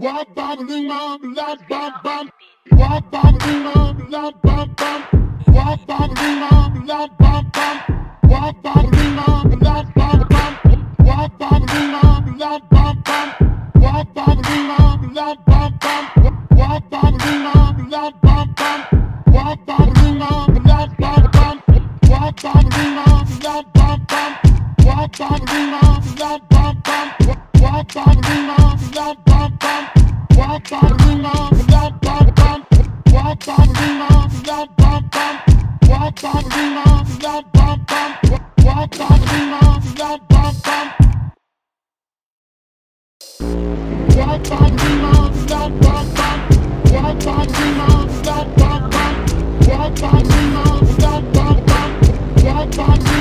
Wop bop bum lap bop bum. Wop bop bum lap bop bum. Wop bop bum lap bop bum. Wop bop bum lap bop bum. Wop bop bum lap bop bum. Wop bop bum lap bop bum. Wop bop bum lap bop bum. Wop bop bum lap bop bum. Wop bop bum lap bop bum. Wop bop bum lap bop bum. Wop bop bum lap bop bum. Wop bop lap bop bum. Wop bop lap bop bum. Wop bop lap bop bum. Wop bop lap bop bum. Wop bop lap bop bum. Wop bop lap bop bum. Wop bop lap bop bum. Wop bop